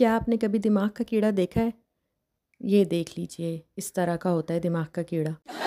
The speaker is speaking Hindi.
क्या आपने कभी दिमाग का कीड़ा देखा है? ये देख लीजिए, इस तरह का होता है दिमाग का कीड़ा।